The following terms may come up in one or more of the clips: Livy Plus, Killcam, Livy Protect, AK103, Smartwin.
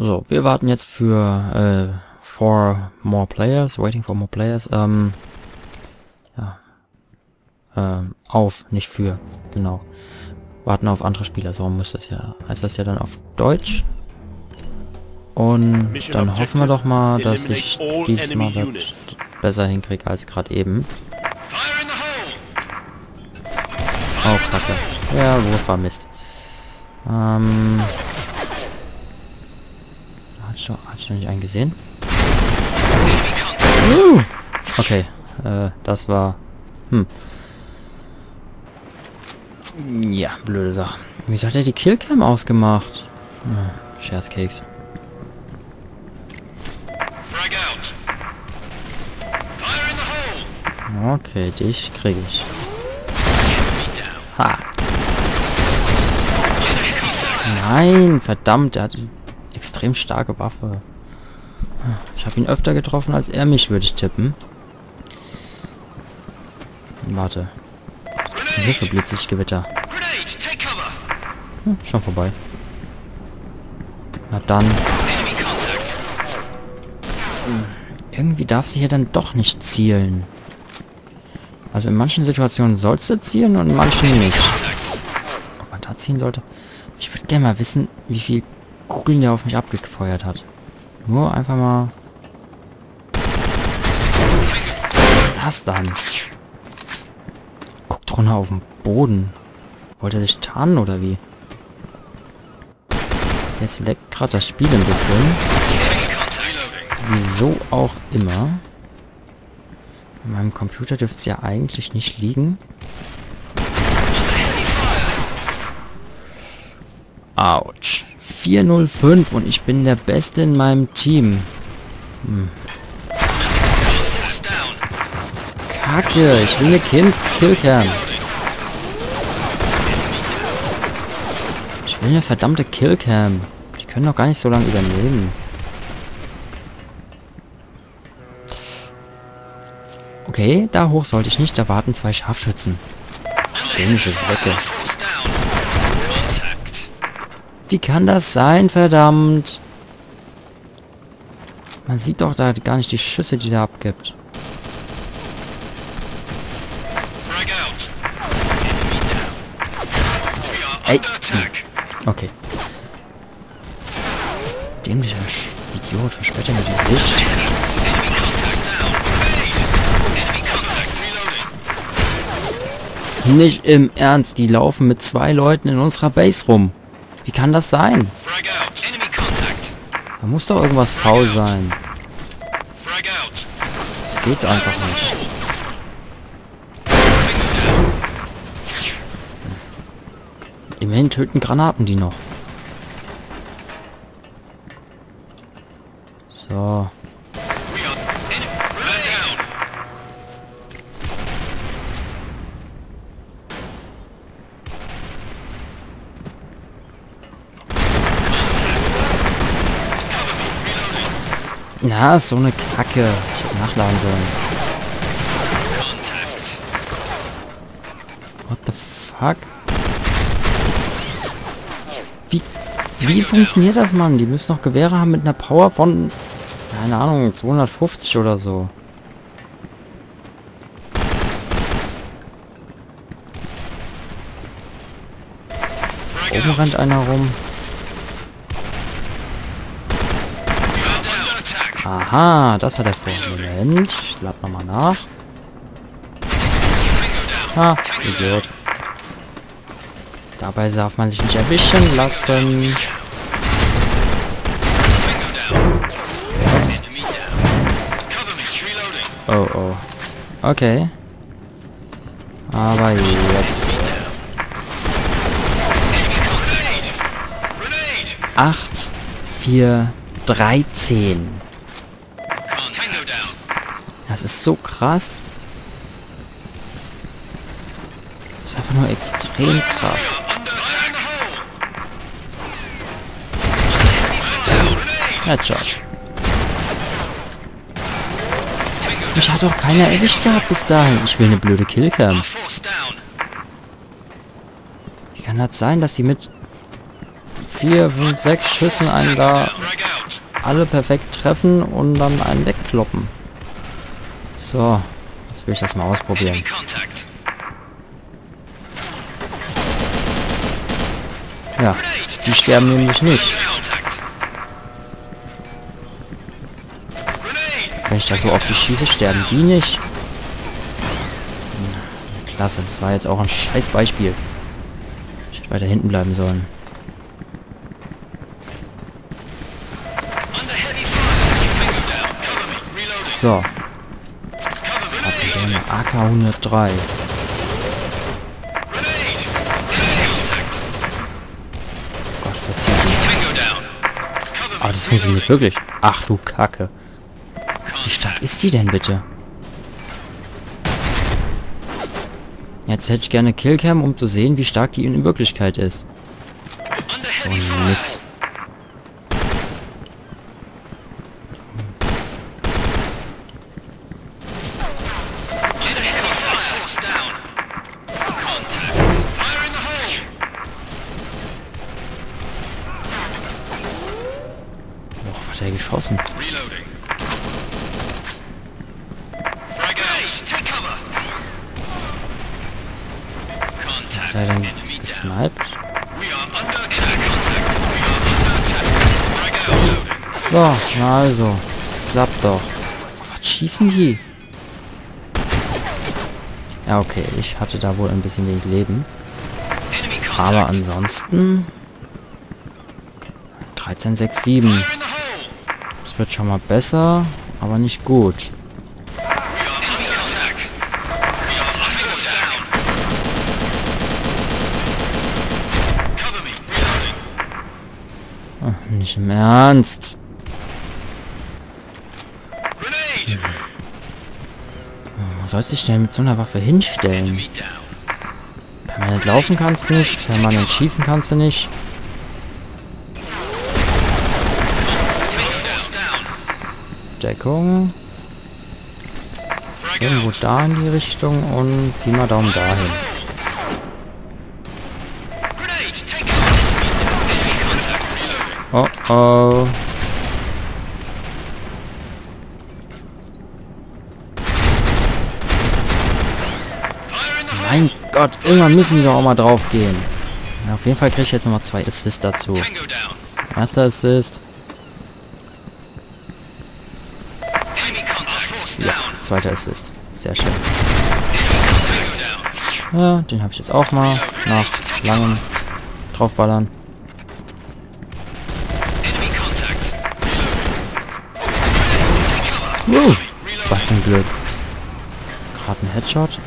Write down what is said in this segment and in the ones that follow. So, wir warten jetzt für waiting for more players, auf, nicht für, genau. Warten auf andere Spieler, so muss das ja, heißt das ja dann auf Deutsch. Und dann hoffen wir doch mal, dass ich diesmal das besser hinkriege als gerade eben. Oh, Kacke. Ja, Wurf war Mist. Hast du nicht einen gesehen? Okay, das war... Ja, blöde Sache. Wieso hat er die Killcam ausgemacht? Scherzkeks. Okay, dich kriege ich. Ha! Nein, verdammt, er hat eine extrem starke Waffe. Ich habe ihn öfter getroffen als er mich, würde ich tippen. Warte. Hier verblitzt sich Gewitter. Schon vorbei. Na dann. Irgendwie darf sie hier dann doch nicht zielen. Also in manchen Situationen sollst du zielen und in manchen nicht. Ob man da zielen sollte? Ich würde gerne mal wissen, wie viel Kugeln der auf mich abgefeuert hat. Nur einfach mal... Was ist das dann? Guck drunter auf den Boden. Wollte er sich tarnen oder wie? Jetzt leckt gerade das Spiel ein bisschen. Wieso auch immer. In meinem Computer dürfte es ja eigentlich nicht liegen. Autsch. 405 und ich bin der Beste in meinem Team. Kacke, ich will eine Killcam. Ich will eine verdammte Killcam. Die können doch gar nicht so lange überleben. Okay, da hoch sollte ich nicht, da warten zwei Scharfschützen. Dämliche Säcke. Wie kann das sein, verdammt? Man sieht doch da gar nicht die Schüsse, die der abgibt. Ey. Okay. Dämlicher Idiot, versperrt er mir die Sicht. Nicht im Ernst, die laufen mit zwei Leuten in unserer Base rum. Wie kann das sein? Da muss doch irgendwas faul sein. Das geht einfach nicht. Immerhin töten Granaten die noch. So. Na, so eine Kacke. Ich hätte nachladen sollen. What the fuck? Wie funktioniert das, Mann? Die müssen noch Gewehre haben mit einer Power von... keine Ahnung, 250 oder so. Oben rennt einer rum. Aha, das hat er vor. Moment, ich lad nochmal nach. Ah, Idiot. Dabei darf man sich nicht erwischen lassen. Oh, oh. Okay. Aber jetzt. Acht, 4, 13. Das ist so krass. Das ist einfach nur extrem krass. Headshot. Mich hat doch keiner erwischt gehabt bis dahin. Ich will eine blöde Killcam. Wie kann das sein, dass die mit 4, 5, 6 Schüssen einen da alle perfekt treffen und dann einen wegkloppen. So, jetzt will ich das mal ausprobieren. Ja, die sterben nämlich nicht. Wenn ich da so auf die schieße, sterben die nicht. Klasse, das war jetzt auch ein scheiß Beispiel. Ich hätte weiter hinten bleiben sollen. So. Was hat denn der AK103? Gott, verzeih mir. Aber das funktioniert wirklich. Ach du Kacke. Wie stark ist die denn bitte? Jetzt hätte ich gerne Killcam, um zu sehen, wie stark die in Wirklichkeit ist. So ein Mist. Boah, was hat er geschossen? Hat er denn gesniped? So, na also. Das klappt doch. Was schießen die? Ja, okay. Ich hatte da wohl ein bisschen wenig Leben. Aber ansonsten... 13, 6, 7. Das wird schon mal besser, aber nicht gut. Nicht im Ernst. Wo sollst du dich denn mit so einer Waffe hinstellen? Permanent laufen kannst du nicht, permanent schießen kannst du nicht. Deckung. Irgendwo da in die Richtung und Pi mal Daumen dahin. Oh oh. Mein Gott, irgendwann müssen die doch auch mal drauf gehen. Ja, auf jeden Fall kriege ich jetzt nochmal 2 Assists dazu. Erster Assist. Ja, zweiter Assist. Sehr schön. Ja, den habe ich jetzt auch mal nach langem draufballern. Was ein Glück. Gerade ein Headshot.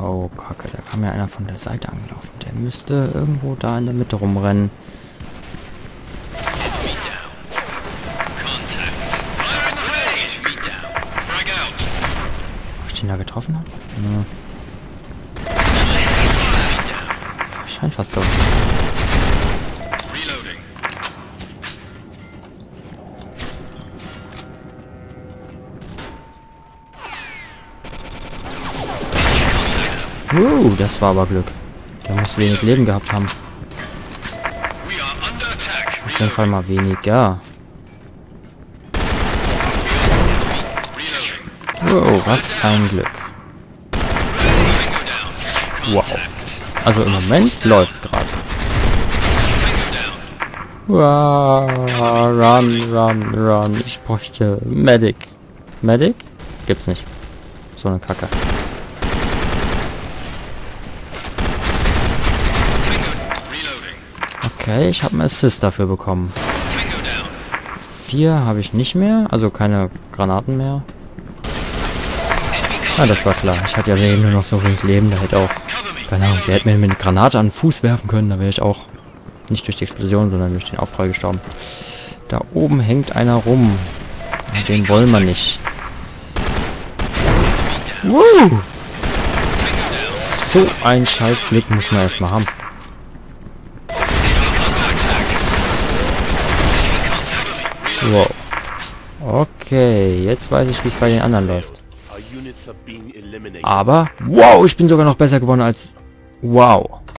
Oh, Kacke. Da kam ja einer von der Seite angelaufen. Der müsste irgendwo da in der Mitte rumrennen. Ob ich den da getroffen habe? Ja. Fast so. Das war aber Glück. Der muss wenig Leben gehabt haben. Auf jeden Fall mal weniger. Wow, was ein Glück. Wow. Also im Moment läuft's gerade. Run. Ich bräuchte Medic. Medic? Gibt's nicht. So eine Kacke. Okay, ich habe einen Assist dafür bekommen. 4 habe ich nicht mehr, also keine Granaten mehr. Ah, das war klar. Ich hatte ja eben nur noch so wenig Leben, da hätte auch... Keine Ahnung, der hätte mir mit einer Granate an den Fuß werfen können, da wäre ich auch nicht durch die Explosion, sondern durch den Aufprall gestorben. Da oben hängt einer rum. Den wollen wir nicht. So ein scheiß Glück muss man erstmal haben. Wow. Okay, jetzt weiß ich, wie es bei den anderen läuft. Aber wow, ich bin sogar noch besser geworden als... Wow.